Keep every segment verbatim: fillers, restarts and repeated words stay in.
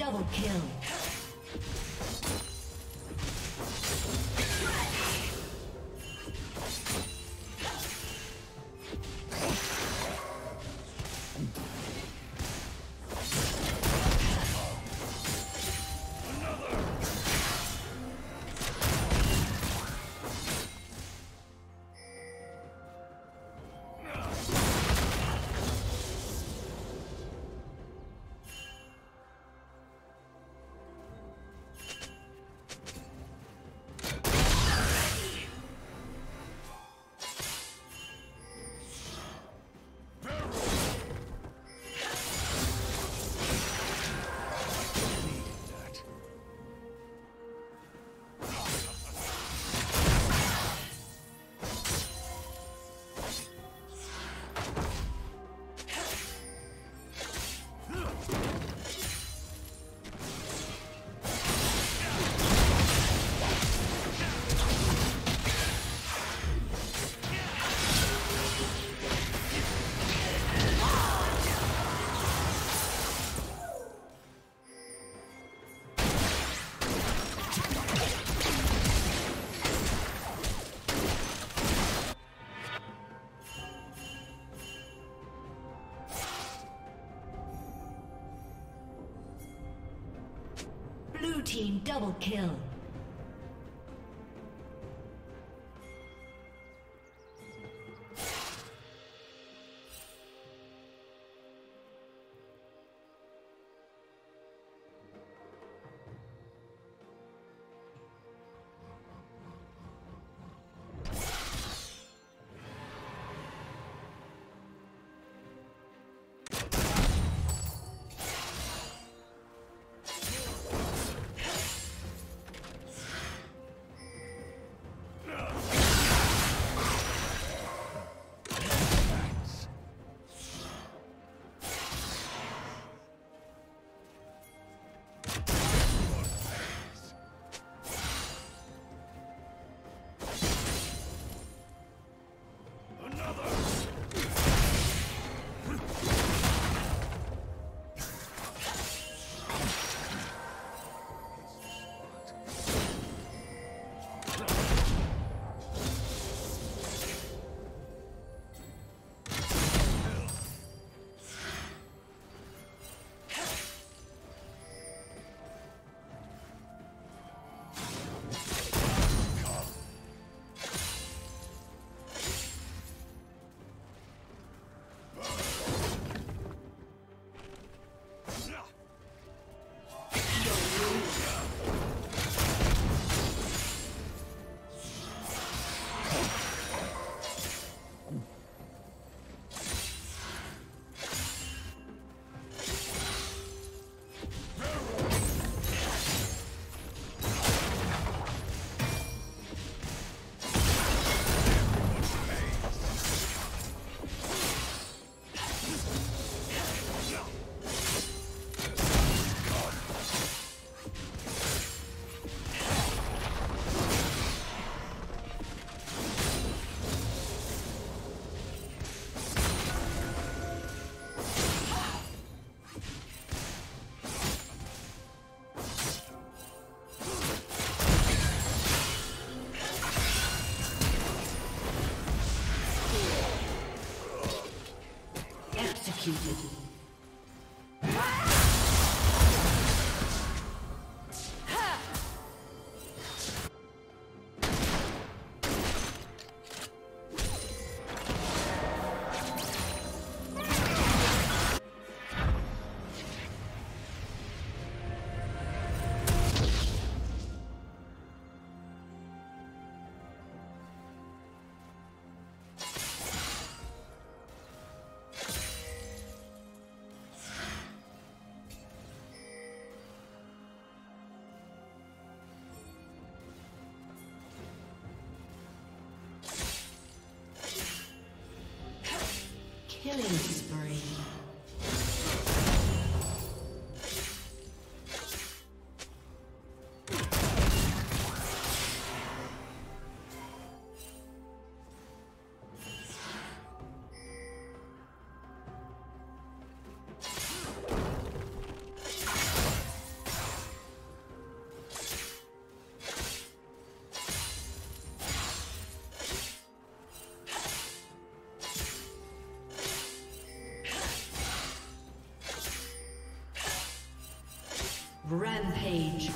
Double kill. Team double kill. Executed. Killing spree. Rampage.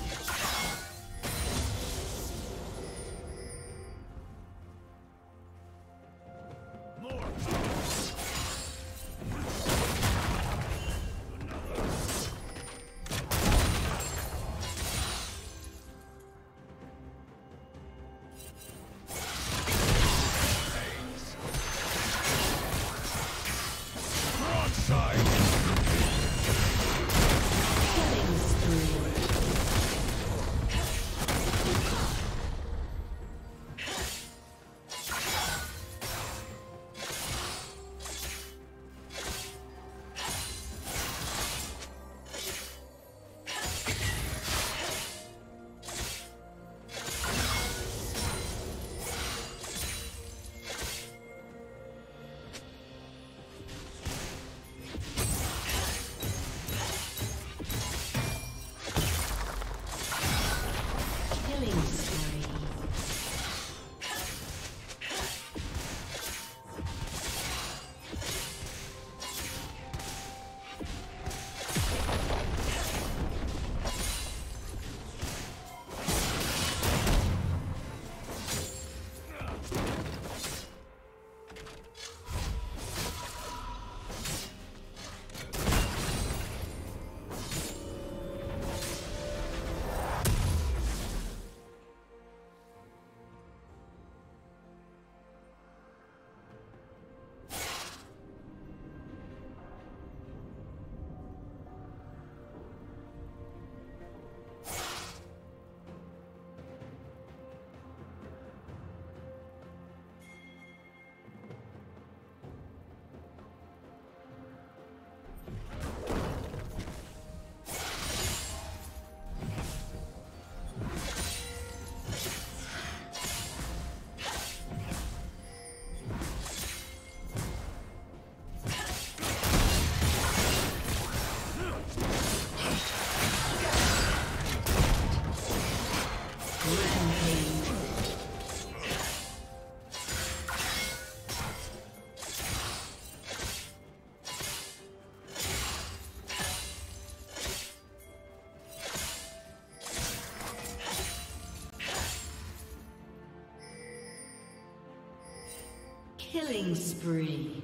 Killing spree.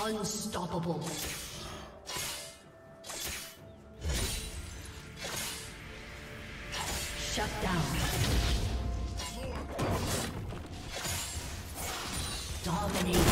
Unstoppable. Shut down. Dominating.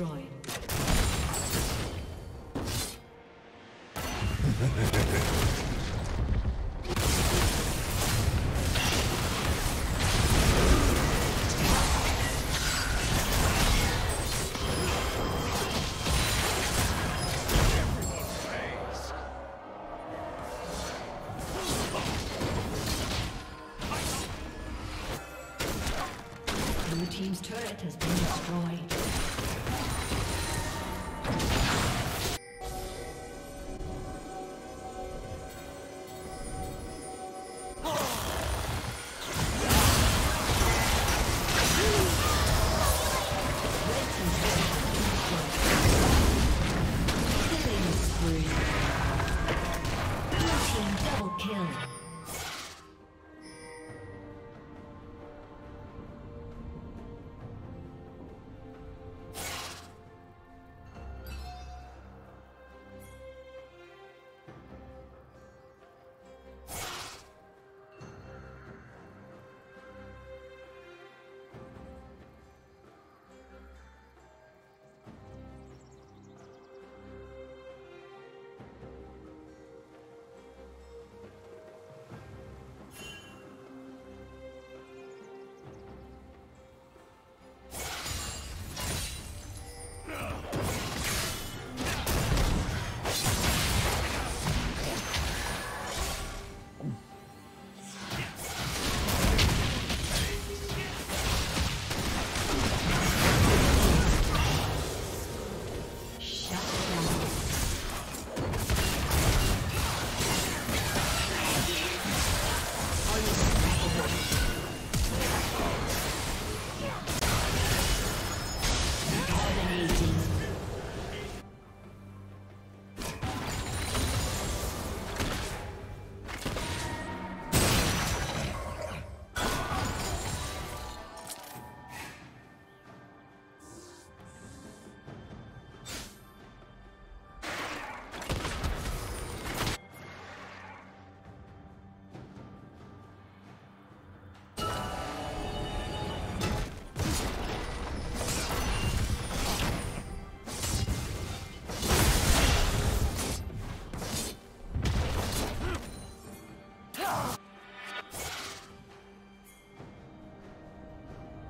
destroyed.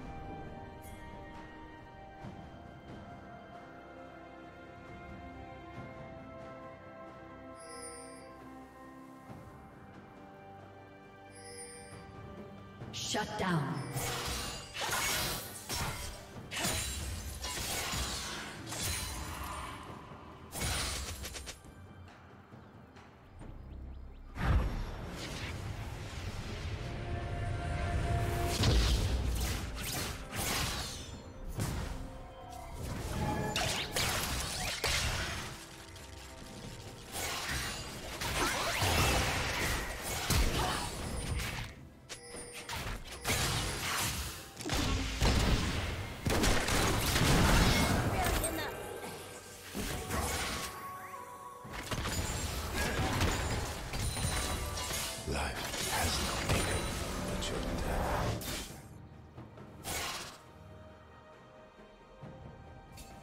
Red team's turret has been destroyed. Killing spree. Blue team double kill.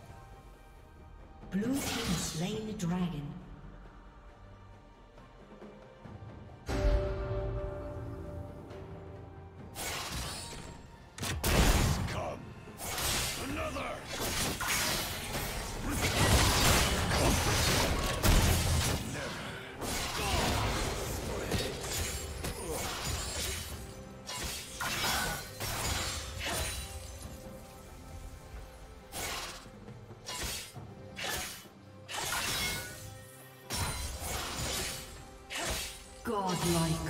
Blue team's turret has been destroyed. Shut down. Blue team has slain the dragon. Godlike.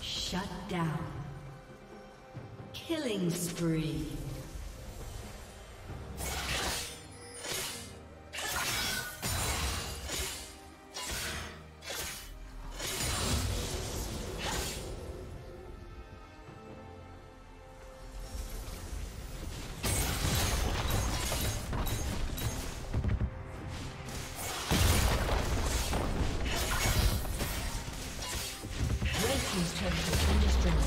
Shut down. Killing spree. These turrets have been destroyed.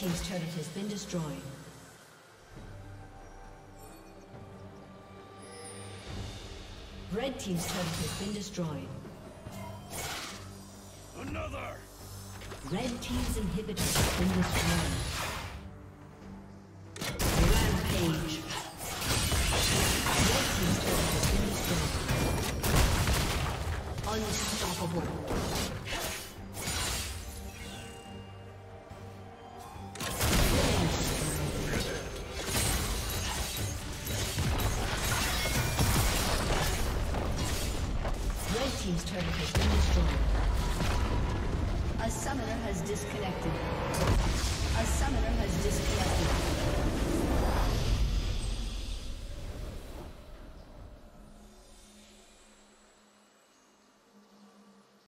team's turret has been destroyed. Red team's turret has been destroyed. Another! Red team's inhibitor has been destroyed. Disconnected. A summoner has disconnected.